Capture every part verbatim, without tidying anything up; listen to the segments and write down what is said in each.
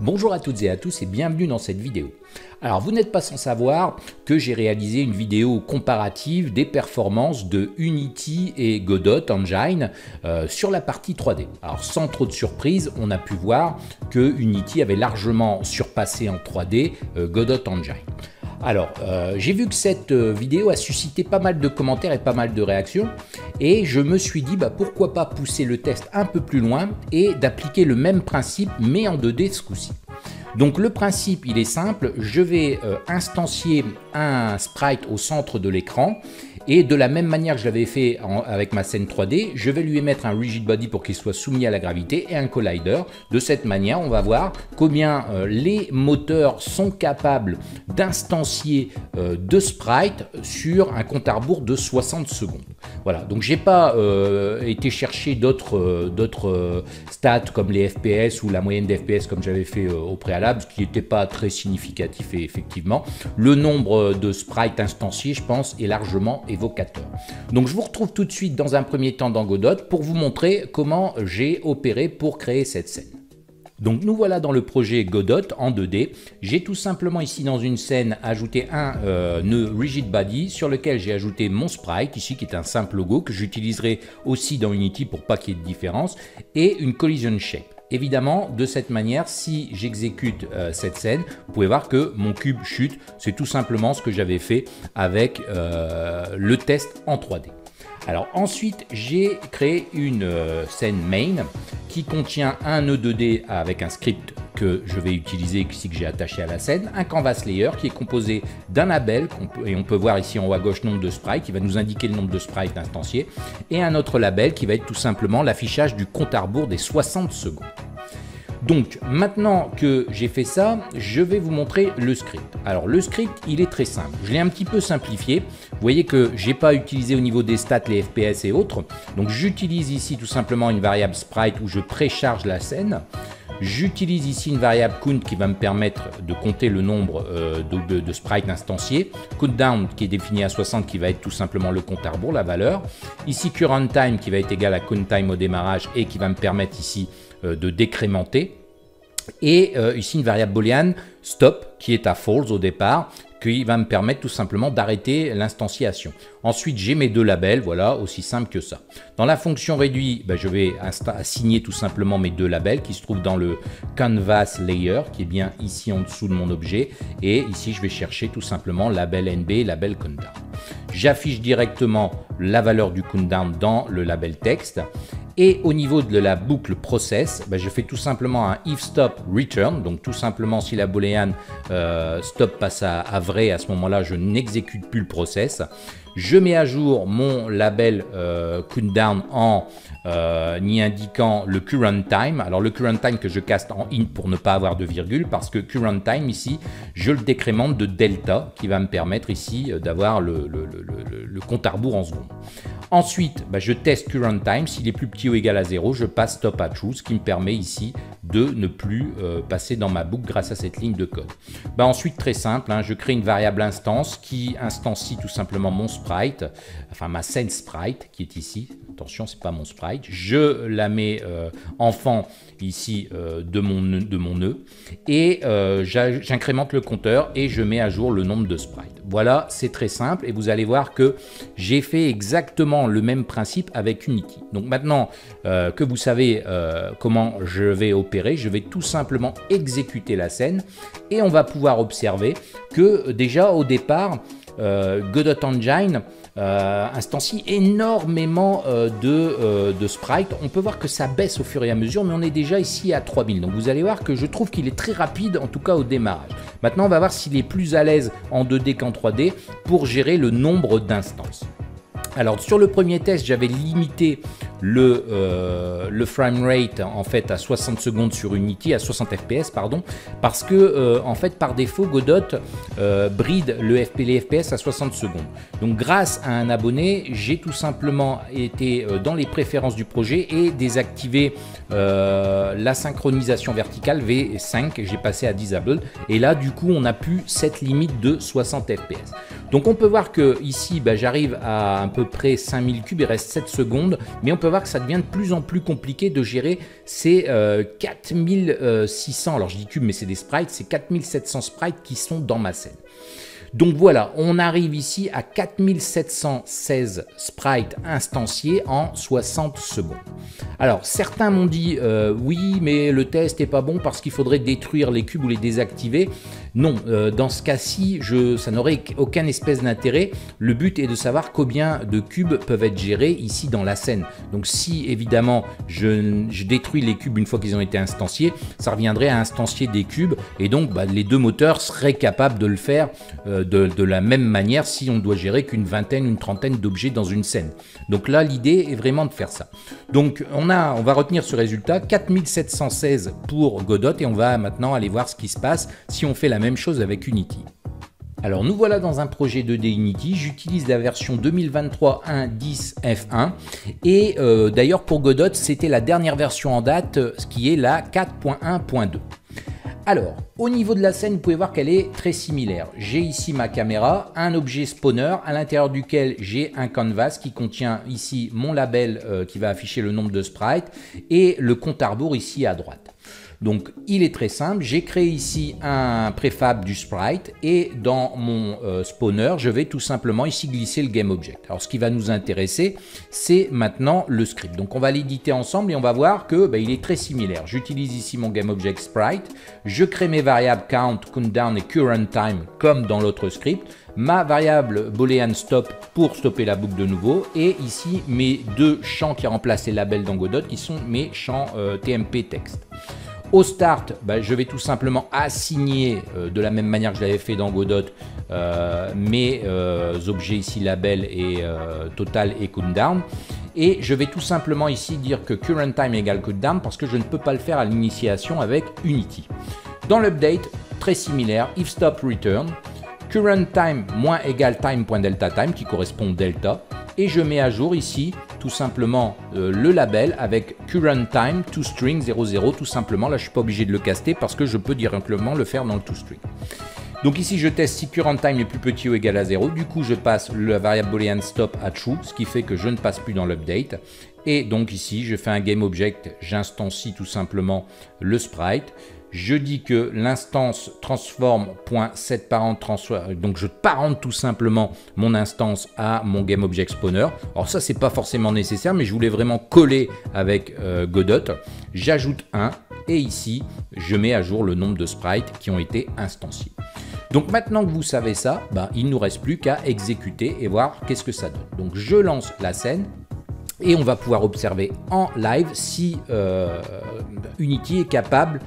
Bonjour à toutes et à tous et bienvenue dans cette vidéo. Alors vous n'êtes pas sans savoir que j'ai réalisé une vidéo comparative des performances de Unity et Godot Engine euh, sur la partie trois D. Alors sans trop de surprise, on a pu voir que Unity avait largement surpassé en trois D euh, Godot Engine. Alors, euh, j'ai vu que cette vidéo a suscité pas mal de commentaires et pas mal de réactions et je me suis dit bah, pourquoi pas pousser le test un peu plus loin et d'appliquer le même principe mais en deux D ce coup-ci. Donc le principe il est simple, je vais euh, instancier un sprite au centre de l'écran et de la même manière que je l'avais fait en, avec ma scène trois D, je vais lui émettre un rigid body pour qu'il soit soumis à la gravité et un collider. De cette manière, on va voir combien euh, les moteurs sont capables d'instancier euh, de sprites sur un compte à rebours de soixante secondes. Voilà, donc j'ai pas euh, été chercher d'autres euh, d'autres euh, stats comme les F P S ou la moyenne des F P S comme j'avais fait euh, au préalable, ce qui n'était pas très significatif et effectivement, le nombre de sprites instanciés, je pense, est largement élevé. Donc je vous retrouve tout de suite dans un premier temps dans Godot pour vous montrer comment j'ai opéré pour créer cette scène. Donc nous voilà dans le projet Godot en deux D. J'ai tout simplement ici dans une scène ajouté un euh, nœud rigid body sur lequel j'ai ajouté mon sprite ici qui est un simple logo que j'utiliserai aussi dans Unity pour pas qu'il y ait de différence et une collision shape. Évidemment, de cette manière, si j'exécute euh, cette scène, vous pouvez voir que mon cube chute. C'est tout simplement ce que j'avais fait avec euh, le test en trois D. Alors ensuite, j'ai créé une euh, scène main qui contient un nœud deux D avec un script que je vais utiliser ici que j'ai attaché à la scène, un canvas layer qui est composé d'un label, et on peut voir ici en haut à gauche nombre de sprites, qui va nous indiquer le nombre de sprites instanciés, et un autre label qui va être tout simplement l'affichage du compte à rebours des soixante secondes. Donc maintenant que j'ai fait ça, je vais vous montrer le script. Alors le script, il est très simple. Je l'ai un petit peu simplifié. Vous voyez que j'ai pas utilisé au niveau des stats les F P S et autres. Donc j'utilise ici tout simplement une variable sprite où je précharge la scène. J'utilise ici une variable count qui va me permettre de compter le nombre euh, de, de, de sprites instanciés. Countdown qui est défini à soixante qui va être tout simplement le compte à rebours, la valeur. Ici current time qui va être égal à count time au démarrage et qui va me permettre ici euh, de décrémenter. Et euh, ici une variable booléenne stop qui est à false au départ, qui va me permettre tout simplement d'arrêter l'instanciation. Ensuite, j'ai mes deux labels, voilà, aussi simple que ça. Dans la fonction réduit, ben, je vais assigner tout simplement mes deux labels qui se trouvent dans le canvas layer, qui est bien ici en dessous de mon objet. Et ici, je vais chercher tout simplement label N B et label countdown. J'affiche directement la valeur du countdown dans le label texte. Et au niveau de la boucle process, bah je fais tout simplement un if stop return. Donc tout simplement si la booléenne euh, stop passe à, à vrai, à ce moment-là, je n'exécute plus le process. Je mets à jour mon label euh, countdown en euh, y indiquant le current time. Alors le current time que je caste en int pour ne pas avoir de virgule parce que current time ici, je le décrémente de delta qui va me permettre ici d'avoir le, le, le, le, le compte à rebours en secondes. Ensuite, bah, je teste current time. S'il est plus petit ou égal à zéro, je passe stop à true, ce qui me permet ici de ne plus euh, passer dans ma boucle grâce à cette ligne de code. Bah, ensuite, très simple, hein, je crée une variable instance qui instancie tout simplement mon sprite, enfin ma scène sprite qui est ici. Attention, c'est pas mon sprite. Je la mets euh, enfant ici euh, de mon nœud, de mon nœud et euh, j'incrémente le compteur et je mets à jour le nombre de sprites. Voilà, c'est très simple et vous allez voir que j'ai fait exactement le même principe avec Unity. Donc maintenant euh, que vous savez euh, comment je vais opérer, je vais tout simplement exécuter la scène et on va pouvoir observer que déjà au départ, euh, Godot Engine Euh, instancie énormément euh, de, euh, de sprites. On peut voir que ça baisse au fur et à mesure, mais on est déjà ici à trois mille. Donc vous allez voir que je trouve qu'il est très rapide, en tout cas au démarrage. Maintenant, on va voir s'il est plus à l'aise en deux D qu'en trois D pour gérer le nombre d'instances. Alors sur le premier test, j'avais limité le, euh, le frame rate en fait à soixante secondes sur Unity, à soixante F P S pardon, parce que euh, en fait par défaut Godot euh, bride le F P, les F P S à soixante secondes. Donc grâce à un abonné, j'ai tout simplement été euh, dans les préférences du projet et désactivé euh, la synchronisation verticale V cinq, j'ai passé à disable et là du coup on n'a plus cette limite de soixante F P S. Donc on peut voir que ici, bah, j'arrive à à peu près cinq mille cubes, il reste sept secondes, mais on peut voir que ça devient de plus en plus compliqué de gérer ces euh, quatre mille six cents, alors je dis cubes mais c'est des sprites, c'est quatre mille sept cents sprites qui sont dans ma scène. Donc voilà, on arrive ici à quatre mille sept cent seize sprites instanciés en soixante secondes. Alors certains m'ont dit euh, oui mais le test n'est pas bon parce qu'il faudrait détruire les cubes ou les désactiver. Non, euh, dans ce cas-ci, ça n'aurait aucun espèce d'intérêt. Le but est de savoir combien de cubes peuvent être gérés ici dans la scène. Donc si évidemment je, je détruis les cubes une fois qu'ils ont été instanciés, ça reviendrait à instancier des cubes et donc bah, les deux moteurs seraient capables de le faire euh, De, de la même manière si on doit gérer qu'une vingtaine, une trentaine d'objets dans une scène. Donc là, l'idée est vraiment de faire ça. Donc on, a, on va retenir ce résultat, quatre mille sept cent seize pour Godot, et on va maintenant aller voir ce qui se passe si on fait la même chose avec Unity. Alors nous voilà dans un projet deux D Unity, j'utilise la version deux mille vingt-trois un point dix F un et euh, d'ailleurs pour Godot, c'était la dernière version en date, ce qui est la quatre point un point deux. Alors, au niveau de la scène, vous pouvez voir qu'elle est très similaire. J'ai ici ma caméra, un objet spawner à l'intérieur duquel j'ai un canvas qui contient ici mon label euh, qui va afficher le nombre de sprites et le compte à rebours ici à droite. Donc, il est très simple. J'ai créé ici un préfab du sprite et dans mon euh, spawner, je vais tout simplement ici glisser le game object. Alors, ce qui va nous intéresser, c'est maintenant le script. Donc, on va l'éditer ensemble et on va voir que bah, il est très similaire. J'utilise ici mon game object sprite. Je crée mes variables count, countdown et current time comme dans l'autre script. Ma variable boolean stop pour stopper la boucle de nouveau et ici mes deux champs qui remplacent les labels dans Godot qui sont mes champs euh, T M P texte. Au start, bah, je vais tout simplement assigner euh, de la même manière que je l'avais fait dans Godot euh, mes euh, objets ici label et euh, total et countdown. Et je vais tout simplement ici dire que current time égale countdown parce que je ne peux pas le faire à l'initiation avec Unity. Dans l'update, très similaire, if stop return, current time moins égale time.deltaTime qui correspond au delta. Et je mets à jour ici tout simplement euh, le label avec current time toString zéro zéro tout simplement. Là je ne suis pas obligé de le caster parce que je peux directement le faire dans le toString. Donc ici je teste si current time est plus petit ou égal à zéro, du coup je passe la variable boolean stop à true, ce qui fait que je ne passe plus dans l'update. Et donc ici je fais un gameObject, j'instancie tout simplement le sprite. Je dis que l'instance transform.setParent, donc je parente tout simplement mon instance à mon gameObject spawner. Alors ça c'est pas forcément nécessaire mais je voulais vraiment coller avec euh, Godot. J'ajoute un et ici je mets à jour le nombre de sprites qui ont été instanciés. Donc maintenant que vous savez ça, bah, il ne nous reste plus qu'à exécuter et voir qu'est-ce que ça donne. Donc je lance la scène. Et on va pouvoir observer en live si euh, Unity est capable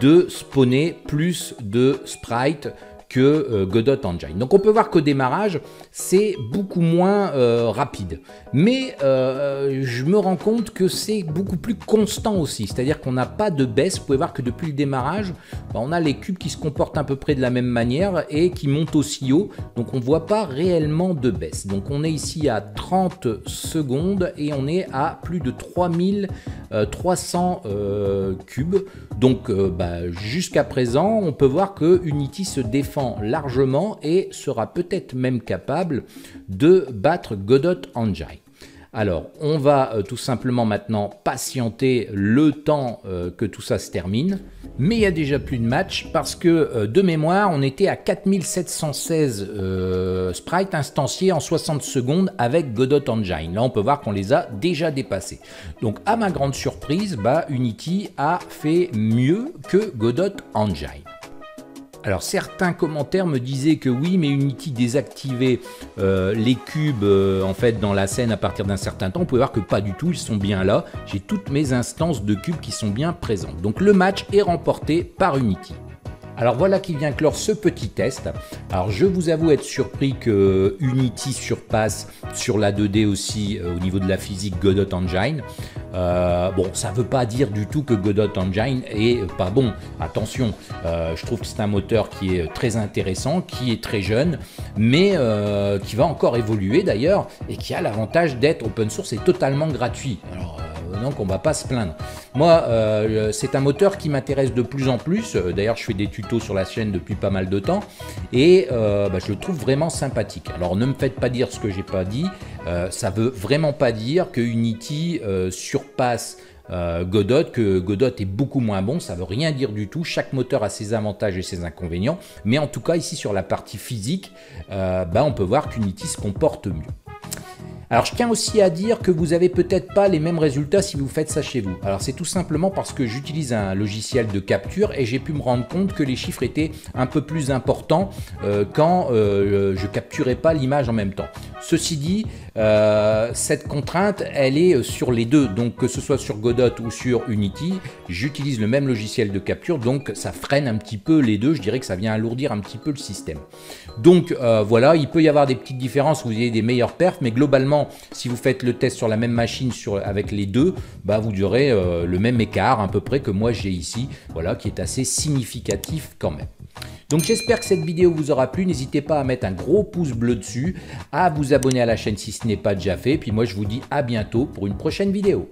de spawner plus de sprites que euh, Godot Engine. Donc on peut voir qu'au démarrage, c'est beaucoup moins euh, rapide. Mais euh, je me rends compte que c'est beaucoup plus constant aussi. C'est-à-dire qu'on n'a pas de baisse. Vous pouvez voir que depuis le démarrage, bah, on a les cubes qui se comportent à peu près de la même manière et qui montent aussi haut. Donc on ne voit pas réellement de baisse. Donc on est ici à trente secondes et on est à plus de trois mille trois cents euh, cubes. Donc euh, bah, jusqu'à présent, on peut voir que Unity se défend largement et sera peut-être même capable de battre Godot Engine. Alors on va euh, tout simplement maintenant patienter le temps euh, que tout ça se termine, mais il n'y a déjà plus de match parce que euh, de mémoire on était à quatre mille sept cent seize euh, sprites instanciés en soixante secondes avec Godot Engine. Là on peut voir qu'on les a déjà dépassés. Donc à ma grande surprise, bah, Unity a fait mieux que Godot Engine. Alors certains commentaires me disaient que oui, mais Unity désactivait euh, les cubes euh, en fait dans la scène à partir d'un certain temps. Vous pouvez voir que pas du tout, ils sont bien là. J'ai toutes mes instances de cubes qui sont bien présentes. Donc le match est remporté par Unity. Alors voilà qui vient clore ce petit test. Alors je vous avoue être surpris que Unity surpasse sur la deux D aussi euh, au niveau de la physique Godot Engine. Euh, bon, ça ne veut pas dire du tout que Godot Engine est pas bon. Attention, euh, je trouve que c'est un moteur qui est très intéressant, qui est très jeune, mais euh, qui va encore évoluer d'ailleurs et qui a l'avantage d'être open source et totalement gratuit. Alors, euh, donc on va pas se plaindre. Moi, euh, c'est un moteur qui m'intéresse de plus en plus. D'ailleurs, je fais des tutos sur la chaîne depuis pas mal de temps et euh, bah, je le trouve vraiment sympathique. Alors, ne me faites pas dire ce que j'ai pas dit. Euh, ça veut vraiment pas dire que Unity euh, surpasse Euh, Godot, que Godot est beaucoup moins bon, ça veut rien dire du tout. Chaque moteur a ses avantages et ses inconvénients, mais en tout cas ici sur la partie physique, euh, bah, on peut voir qu'Unity se comporte mieux. Alors je tiens aussi à dire que vous n'avez peut-être pas les mêmes résultats si vous faites ça chez vous. Alors c'est tout simplement parce que j'utilise un logiciel de capture et j'ai pu me rendre compte que les chiffres étaient un peu plus importants euh, quand euh, je capturais pas l'image en même temps. Ceci dit, euh, cette contrainte, elle est sur les deux. Donc, que ce soit sur Godot ou sur Unity, j'utilise le même logiciel de capture. Donc, ça freine un petit peu les deux. Je dirais que ça vient alourdir un petit peu le système. Donc, euh, voilà, il peut y avoir des petites différences. Vous avez des meilleures perfs. Mais globalement, si vous faites le test sur la même machine sur, avec les deux, bah, vous aurez euh, le même écart à peu près que moi j'ai ici. Voilà, qui est assez significatif quand même. Donc j'espère que cette vidéo vous aura plu, n'hésitez pas à mettre un gros pouce bleu dessus, à vous abonner à la chaîne si ce n'est pas déjà fait, puis moi je vous dis à bientôt pour une prochaine vidéo.